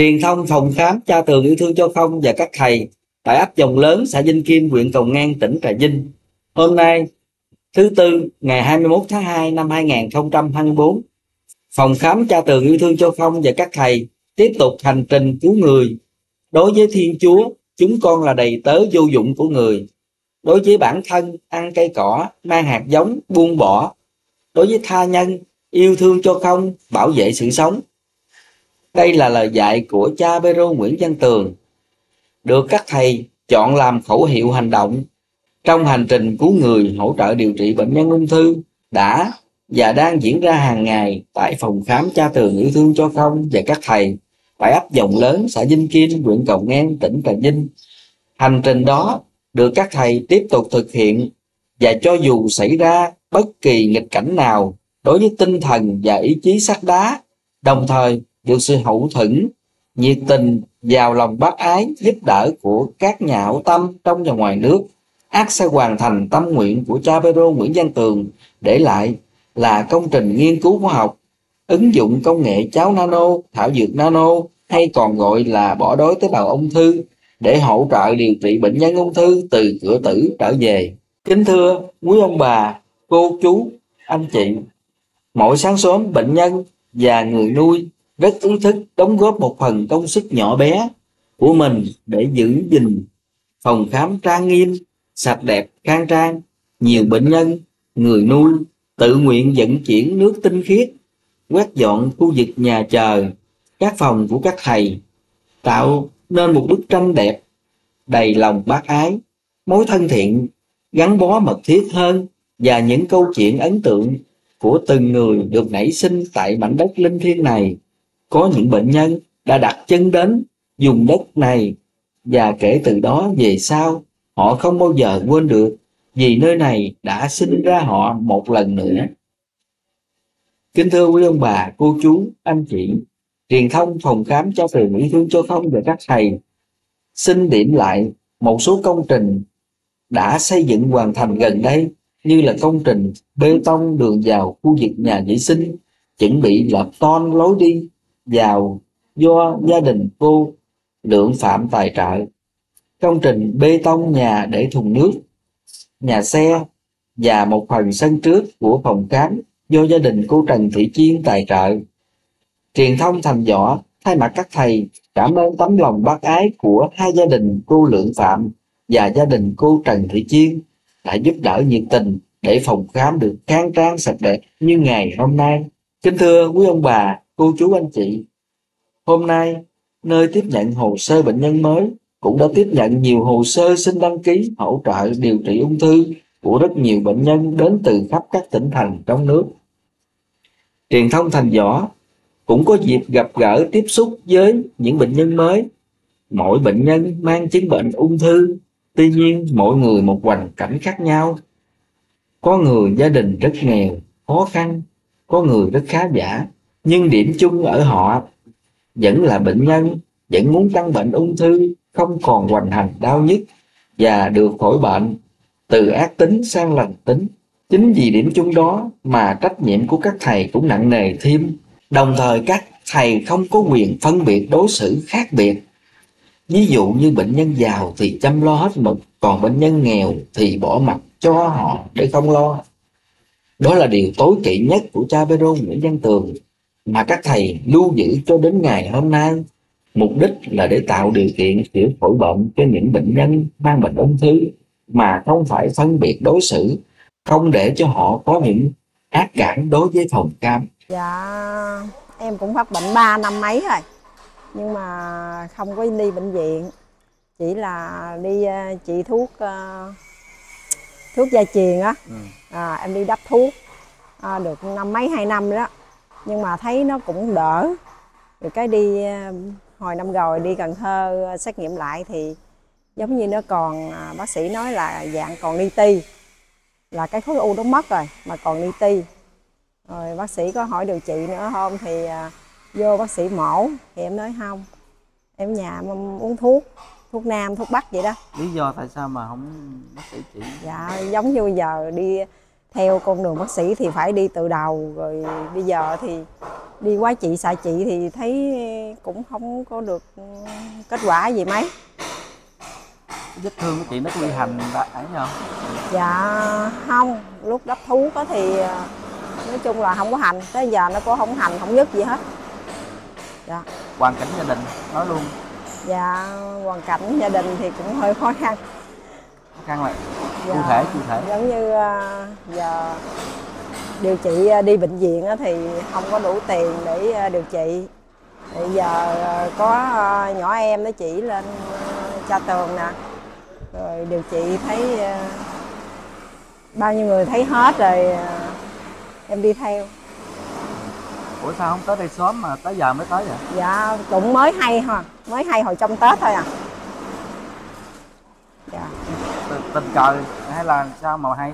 truyền thông phòng khám Cha Tường yêu thương cho không và các thầy tại ấp Giồng Lớn, xã Vinh Kim, huyện Cầu Ngang, tỉnh Trà Vinh. Hôm nay thứ Tư ngày 21 tháng 2 năm 2024, phòng khám Cha Tường yêu thương cho không và các thầy tiếp tục hành trình cứu người. Đối với Thiên Chúa, chúng con là đầy tớ vô dụng của người. Đối với bản thân, ăn cây cỏ, mang hạt giống, buông bỏ. Đối với tha nhân, yêu thương cho không, bảo vệ sự sống. Đây là lời dạy của cha Phêrô Nguyễn Văn Tường, được các thầy chọn làm khẩu hiệu hành động trong hành trình cứu người, hỗ trợ điều trị bệnh nhân ung thư đã và đang diễn ra hàng ngày tại phòng khám Cha Tường yêu thương cho không và các thầy tại ấp Giồng Lớn, xã Vinh Kim, huyện Cầu Ngang, tỉnh Trà Vinh. Hành trình đó được các thầy tiếp tục thực hiện, và cho dù xảy ra bất kỳ nghịch cảnh nào, đối với tinh thần và ý chí sắt đá, đồng thời được sự hậu thuẫn, nhiệt tình, giàu lòng bác ái, giúp đỡ của các nhà hảo tâm trong và ngoài nước, ắt sẽ hoàn thành tâm nguyện của cha Phêrô Nguyễn Văn Tường để lại là công trình nghiên cứu khoa học, ứng dụng công nghệ cháo nano, thảo dược nano, hay còn gọi là bỏ đói tế bào ung thư, để hỗ trợ điều trị bệnh nhân ung thư từ cửa tử trở về. Kính thưa quý ông bà, cô chú, anh chị, mỗi sáng sớm bệnh nhân và người nuôi rất ý thức đóng góp một phần công sức nhỏ bé của mình để giữ gìn phòng khám trang nghiêm, sạch đẹp, khang trang. Nhiều bệnh nhân, người nuôi tự nguyện vận chuyển nước tinh khiết, quét dọn khu vực nhà chờ, các phòng của các thầy, tạo nên một bức tranh đẹp, đầy lòng bác ái, mối thân thiện, gắn bó mật thiết hơn, và những câu chuyện ấn tượng của từng người được nảy sinh tại mảnh đất linh thiêng này. Có những bệnh nhân đã đặt chân đến vùng đất này, và kể từ đó về sau, họ không bao giờ quên được, vì nơi này đã sinh ra họ một lần nữa. Kính thưa quý ông bà, cô chú, anh chị, truyền thông phòng khám Cha Tường yêu thương cho không và các thầy xin điểm lại một số công trình đã xây dựng hoàn thành gần đây, như là công trình bê tông đường vào khu vực nhà vệ sinh, chuẩn bị lợp tôn lối đi vào do gia đình cô Lượng Phạm tài trợ, công trình bê tông nhà để thùng nước, nhà xe và một phần sân trước của phòng khám do gia đình cô Trần Thị Chiên tài trợ. Truyền thông Thành Võ thay mặt các thầy cảm ơn tấm lòng bác ái của hai gia đình cô Lượng Phạm và gia đình cô Trần Thị Chiên đã giúp đỡ nhiệt tình để phòng khám được khang trang sạch đẹp như ngày hôm nay. Kính thưa quý ông bà, cô chú, anh chị, hôm nay nơi tiếp nhận hồ sơ bệnh nhân mới cũng đã tiếp nhận nhiều hồ sơ xin đăng ký hỗ trợ điều trị ung thư của rất nhiều bệnh nhân đến từ khắp các tỉnh thành trong nước. Truyền thông Thành Võ cũng có dịp gặp gỡ tiếp xúc với những bệnh nhân mới. Mỗi bệnh nhân mang chứng bệnh ung thư, tuy nhiên mỗi người một hoàn cảnh khác nhau. Có người gia đình rất nghèo, khó khăn, có người rất khá giả, nhưng điểm chung ở họ vẫn là bệnh nhân, vẫn muốn căn bệnh ung thư không còn hoành hành đau nhức và được khỏi bệnh, từ ác tính sang lành tính. Chính vì điểm chung đó mà trách nhiệm của các thầy cũng nặng nề thêm. Đồng thời các thầy không có quyền phân biệt đối xử khác biệt. Ví dụ như bệnh nhân giàu thì chăm lo hết mực, còn bệnh nhân nghèo thì bỏ mặc cho họ để không lo. Đó là điều tối kỵ nhất của cha Phêrô Nguyễn Văn Tường mà các thầy lưu giữ cho đến ngày hôm nay. Mục đích là để tạo điều kiện chữa khỏi bệnh cho những bệnh nhân mang bệnh ung thư mà không phải phân biệt đối xử, không để cho họ có những ác cảm đối với phòng khám. Dạ, em cũng phát bệnh 3 năm mấy rồi, nhưng mà không có đi bệnh viện, chỉ là đi trị thuốc gia truyền á. Em đi đắp thuốc được năm mấy 2 năm đó, nhưng mà thấy nó cũng đỡ. Rồi cái đi hồi năm rồi đi Cần Thơ xét nghiệm lại thì giống như nó còn, bác sĩ nói là dạng còn li ti, là cái khối u đó mất rồi mà còn li ti. Rồi bác sĩ có hỏi điều trị nữa không thì vô bác sĩ mổ, thì em nói không, em ở nhà em uống thuốc nam, thuốc bắc vậy đó. Lý do tại sao mà không bác sĩ chỉ? Dạ giống như bây giờ đi theo con đường bác sĩ thì phải đi từ đầu, rồi bây giờ thì đi quá chị xài chị thì thấy cũng không có được kết quả gì mấy. Vết thương của chị nó nguy hành ấy không? Dạ không, lúc đắp thuốc đó thì nói chung là không có hành, tới giờ nó cũng không hành, không nhức gì hết. Dạ. Hoàn cảnh gia đình nói luôn. Dạ, hoàn cảnh gia đình thì cũng hơi khó khăn. Khó khăn là dạ, cụ thể. Giống như giờ điều trị đi bệnh viện thì không có đủ tiền để điều trị. Bây giờ có nhỏ em nó chỉ lên Cha Tường nè, rồi điều trị thấy bao nhiêu người thấy hết rồi em đi theo. Ủa sao không tới đây sớm mà tới giờ mới tới vậy? Dạ cũng mới hay hồi trong Tết thôi à. Dạ. Tình cờ hay là sao mà hay?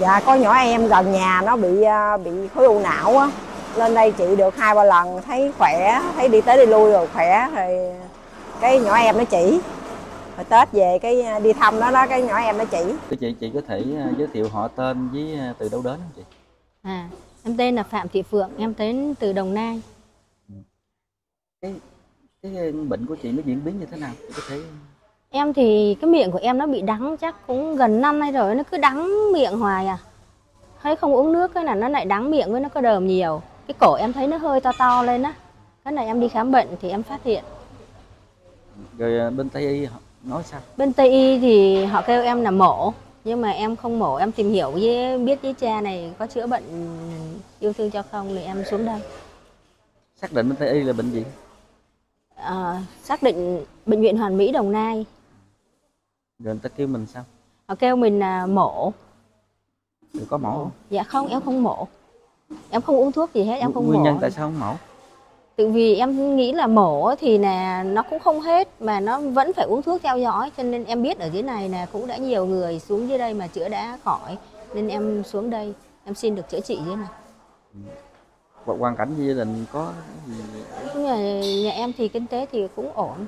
Dạ có nhỏ em gần nhà nó bị khối u não á, lên đây chị được 2-3 lần thấy khỏe, thấy đi tới đi lui rồi khỏe, rồi cái nhỏ em nó chỉ. Hồi Tết về cái đi thăm đó cái nhỏ em nó chỉ. Chị có thể giới thiệu họ tên với từ đâu đến không chị? À, em tên là Phạm Thị Phượng, em đến từ Đồng Nai. Cái bệnh của chị nó diễn biến như thế nào? Chị có thể... Em thì cái miệng của em nó bị đắng chắc cũng gần năm nay rồi, nó cứ đắng miệng hoài à. Thấy không uống nước cái là nó lại đắng miệng với nó có đờm nhiều. Cái cổ em thấy nó hơi to lên á. Cái này em đi khám bệnh thì em phát hiện. Rồi bên Tây Y nói sao? Bên Tây Y thì họ kêu em là mổ. Nhưng mà em không mổ, em tìm hiểu với biết với cha này có chữa bệnh yêu thương cho không thì em xuống đây. Xác định bên Tây Y là bệnh gì? À, xác định Bệnh viện Hoàn Mỹ Đồng Nai. Rồi người ta kêu mình sao? Họ kêu mình là mổ. Rồi có mổ không? Dạ không, em không mổ. Em không uống thuốc gì hết, em không mổ. Nguyên nhân tại sao không mổ? Tự vì em nghĩ là mổ thì là nó cũng không hết mà nó vẫn phải uống thuốc theo dõi, cho nên em biết ở dưới này là cũng đã nhiều người xuống dưới đây mà chữa đã khỏi, nên em xuống đây em xin được chữa trị dưới này. Hoàn cảnh gia đình có gì? Nhà em thì kinh tế thì cũng ổn.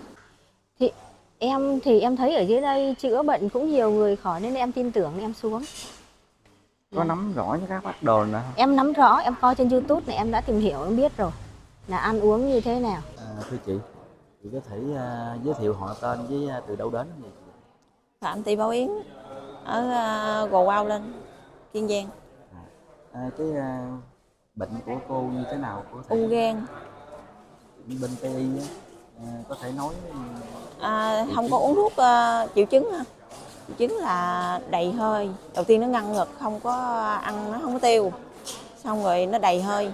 Thì em thấy ở dưới đây chữa bệnh cũng nhiều người khỏi nên em tin tưởng em xuống. Có nắm rõ những các bác đồ nào? Em nắm rõ, em coi trên YouTube này em đã tìm hiểu em biết rồi. Là ăn uống như thế nào? À, thưa chị có thể giới thiệu họ tên với từ đâu đến không? Phạm Thị Bảo Yến ở Gò Quao lên Kiên Giang. Bệnh của cô như thế nào? U gan. Bên Tây Y có thể nói không có uống thuốc. Triệu chứng hả? Triệu chứng là đầy hơi. Đầu tiên nó ngăn ngực, không có ăn, nó không có tiêu. Xong rồi nó đầy hơi.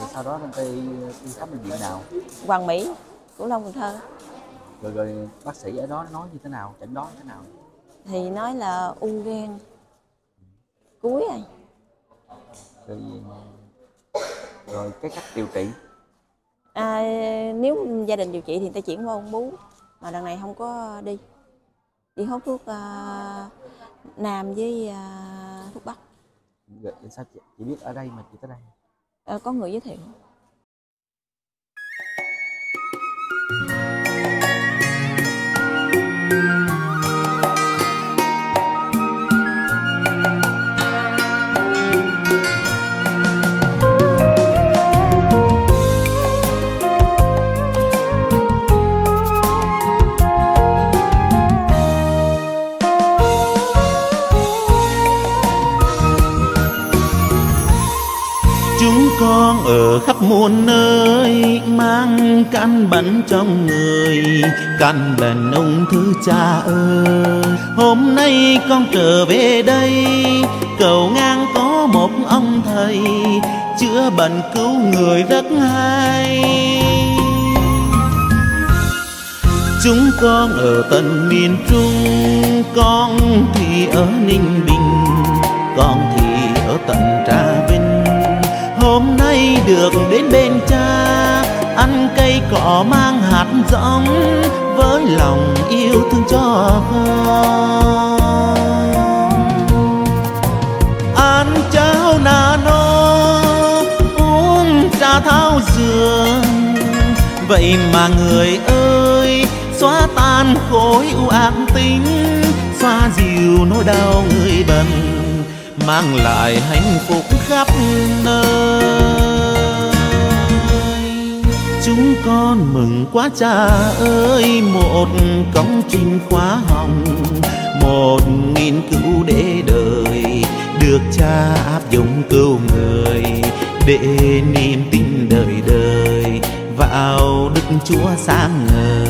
Rồi sau đó bên đi khám bệnh viện nào? Hoàng Mỹ, Cửu Long, Cần Thơ. Rồi bác sĩ ở đó nói như thế nào? Chẩn đoán như thế nào? Thì nói là u gan cuối rồi. Rồi cái cách điều trị? À, nếu gia đình điều trị thì người ta chuyển qua ung bú. Mà đằng này không có đi. Đi hút thuốc nam với thuốc bắc. Rồi sao chị biết ở đây mà chị tới đây? Có người giới thiệu. Con ở khắp muôn nơi mang căn bệnh trong người, căn bệnh ung thư cha ơi. Hôm nay con trở về đây, Cầu Ngang có một ông thầy chữa bệnh cứu người rất hay. Chúng con ở tận miền Trung, con thì ở Ninh Bình, con thì ở tận Trà Vinh. Hôm nay được đến bên cha, ăn cây cỏ mang hạt giống, với lòng yêu thương cho con. Ăn cháo nano, uống trà thảo dược, vậy mà người ơi, xóa tan khối u ác tính, xoa dịu nỗi đau người bệnh, mang lại hạnh phúc khắp nơi. chúng con mừng quá cha ơi, một công trình khóa hồng, 1.000 cứu để đời, được cha áp dụng cứu người, để niềm tin đời đời vào Đức Chúa sáng ngời.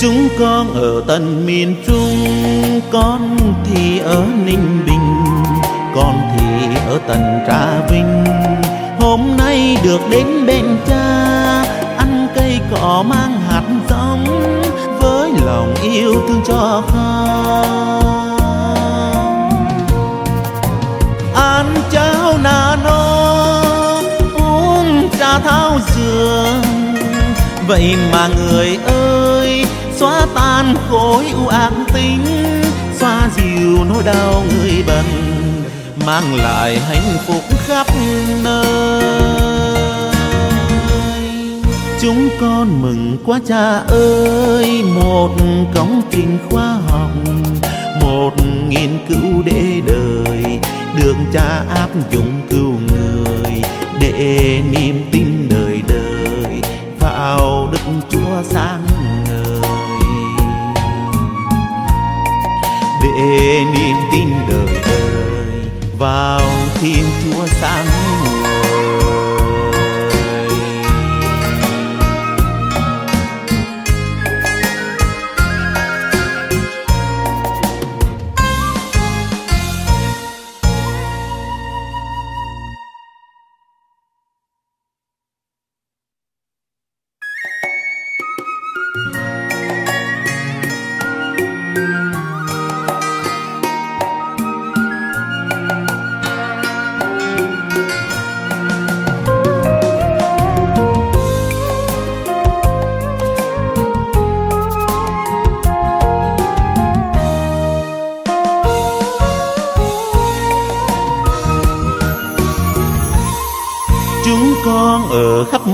Chúng con ở tận miền Trung, con thì ở Ninh Bình, con thì ở tận Trà Vinh. Hôm nay được đến bên cha, ăn cây cỏ mang hạt giống, với lòng yêu thương cho con. Ăn cháo nano, uống trà thảo dược, vậy mà người ơi, xóa tan khối u ác tính, xoa dịu nỗi đau người bệnh, mang lại hạnh phúc khắp nơi. Chúng con mừng quá cha ơi, một công trình khoa học, 1.000 cứu để đời, được cha áp dụng cứu người, để niềm tin đời đời vào Đức Chúa sáng ngời. Để niềm tin đời đời vào Thiên Chúa sáng ngời.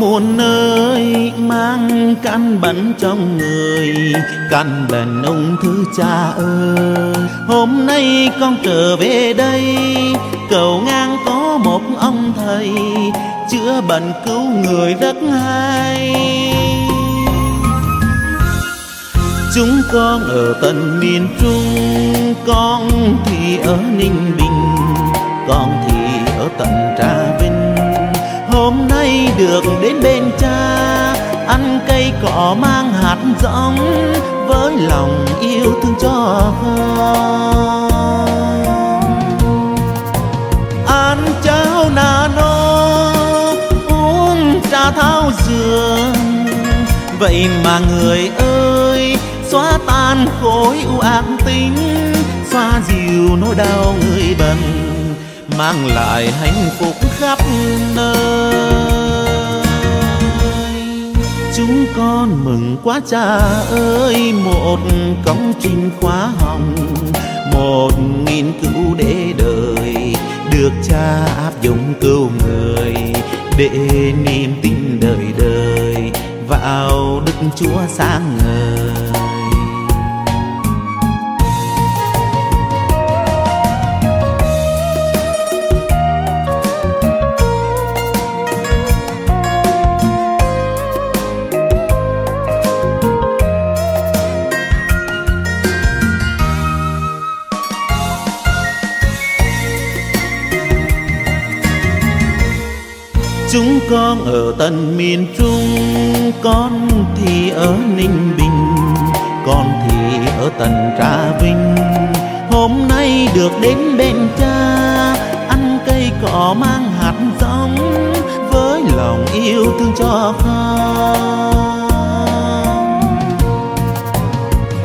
Muôn nơi mang căn bệnh trong người, căn bệnh ung thư cha ơi. Hôm nay con trở về đây, Cầu Ngang có một ông thầy, chữa bệnh cứu người rất hay. Chúng con ở tận miền Trung, con thì ở Ninh Bình, con thì ở tận Trà Vinh. Hôm nay được đến bên cha, ăn cây cỏ mang hạt giống, với lòng yêu thương cho con. Ăn cháo nano, uống trà thảo dược, vậy mà người ơi, xóa tan khối u ác tính, xoa dịu nỗi đau người bệnh, mang lại hạnh phúc khắp nơi. Chúng con mừng quá cha ơi, một công trình khóa hồng, 1.000 cứu để đời, được cha áp dụng cứu người, để niềm tin đời đời vào Đức Chúa sáng ngời. Chúng con ở tận miền Trung, con thì ở Ninh Bình, con thì ở tận Trà Vinh. Hôm nay được đến bên cha, ăn cây cỏ mang hạt giống, với lòng yêu thương cho con.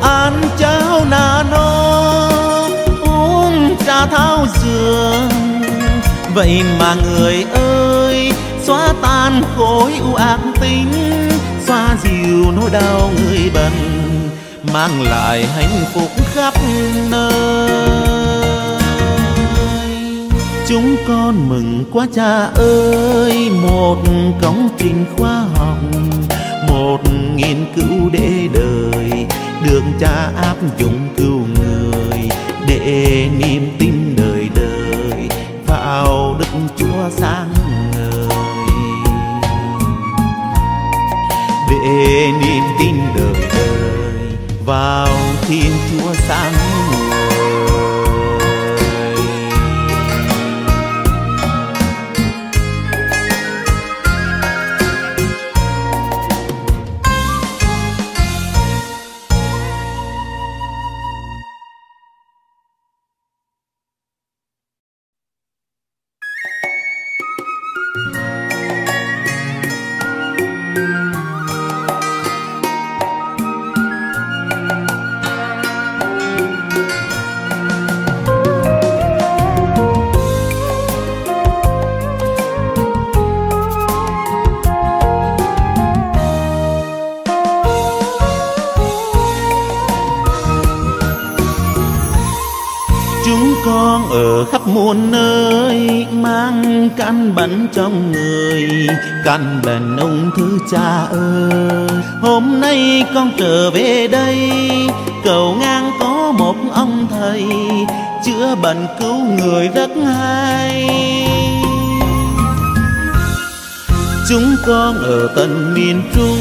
Ăn cháo nano, uống trà thảo dược, vậy mà người ơi, xóa tan khối u ác tính, xoa dịu nỗi đau người bệnh, mang lại hạnh phúc khắp nơi. Chúng con mừng quá cha ơi, một công trình khoa học, một nghiên cứu để đời, được cha áp dụng cứu người, để niềm tin đời đời vào Đức Chúa sáng ngời. Để niềm tin đời đời vào Thiên Chúa sáng ngời. Muôn nơi mang căn bệnh trong người, căn bệnh ung thư cha ơi. Hôm nay con trở về đây, Cầu Ngang có một ông thầy chữa bệnh cứu người rất hay. Chúng con ở tận miền Trung,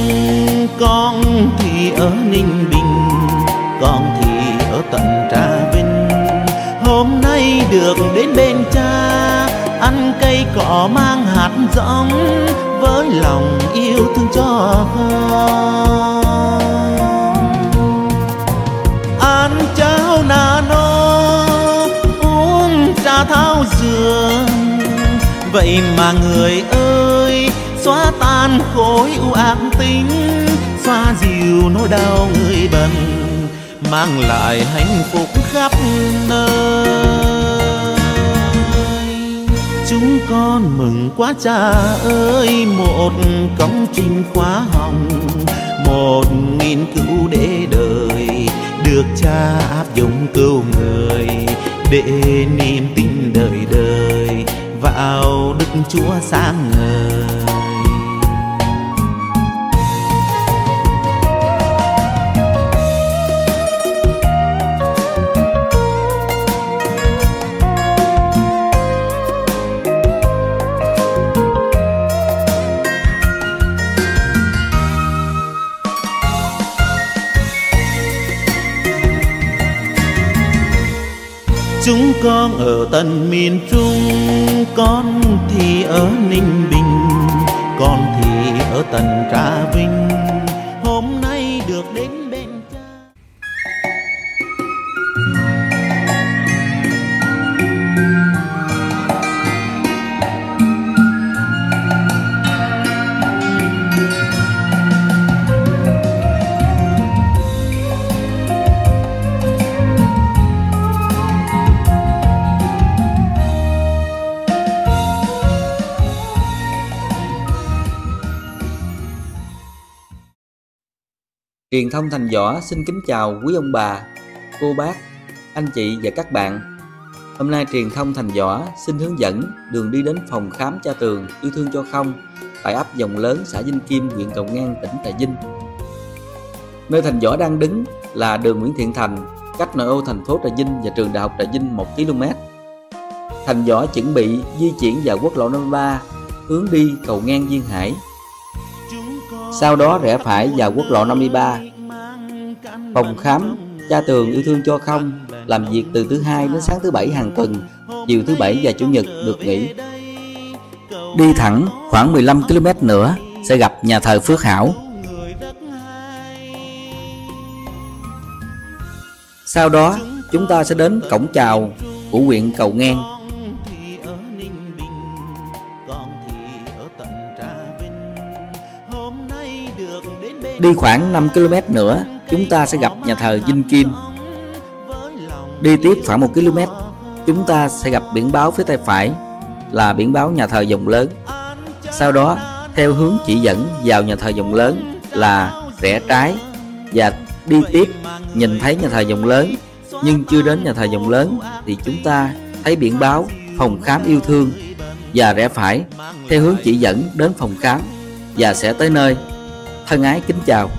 con thì ở Ninh Bình, con thì ở tận Trà Vinh. Hôm nay được đến bên cha, ăn cây cỏ mang hạt giống, với lòng yêu thương cho con. Ăn cháo nano, uống trà thảo dược, vậy mà người ơi, xóa tan khối u ác tính, xoa dịu nỗi đau người bệnh, mang lại hạnh phúc khắp nơi. Chúng con mừng quá cha ơi, một công trình khoa học, một nghiên cứu để đời, được cha áp dụng cứu người, để niềm tin đời đời vào Đức Chúa sáng ngời. Chúng con ở tận miền Trung, con thì ở Ninh Bình, con thì ở tận Trà Vinh. Hôm nay được đến bên cha. Truyền thông Thành Võ xin kính chào quý ông bà, cô bác, anh chị và các bạn. Hôm nay truyền thông Thành Võ xin hướng dẫn đường đi đến phòng khám Cha Tường yêu thương cho không tại ấp Giồng Lớn, xã Vinh Kim, huyện Cầu Ngang, tỉnh Trà Vinh. Nơi Thành Võ đang đứng là đường Nguyễn Thiện Thành, cách nội ô thành phố Trà Vinh và trường đại học Trà Vinh 1 km. Thành Võ chuẩn bị di chuyển vào quốc lộ 53 hướng đi Cầu Ngang Duyên Hải. Sau đó rẽ phải vào quốc lộ 53. Phòng khám Cha Tường yêu thương cho không làm việc từ thứ Hai đến sáng thứ Bảy hàng tuần, chiều thứ Bảy và Chủ nhật được nghỉ. Đi thẳng khoảng 15 km nữa sẽ gặp nhà thờ Phước Hảo. Sau đó chúng ta sẽ đến cổng chào của huyện Cầu Ngang. Đi khoảng 5 km nữa, chúng ta sẽ gặp nhà thờ Vinh Kim. Đi tiếp khoảng 1 km, chúng ta sẽ gặp biển báo phía tay phải là biển báo nhà thờ Giồng Lớn. Sau đó, theo hướng chỉ dẫn vào nhà thờ Giồng Lớn là rẽ trái và đi tiếp nhìn thấy nhà thờ Giồng Lớn. Nhưng chưa đến nhà thờ Giồng Lớn thì chúng ta thấy biển báo phòng khám yêu thương và rẽ phải theo hướng chỉ dẫn đến phòng khám và sẽ tới nơi. Thân ái kính chào.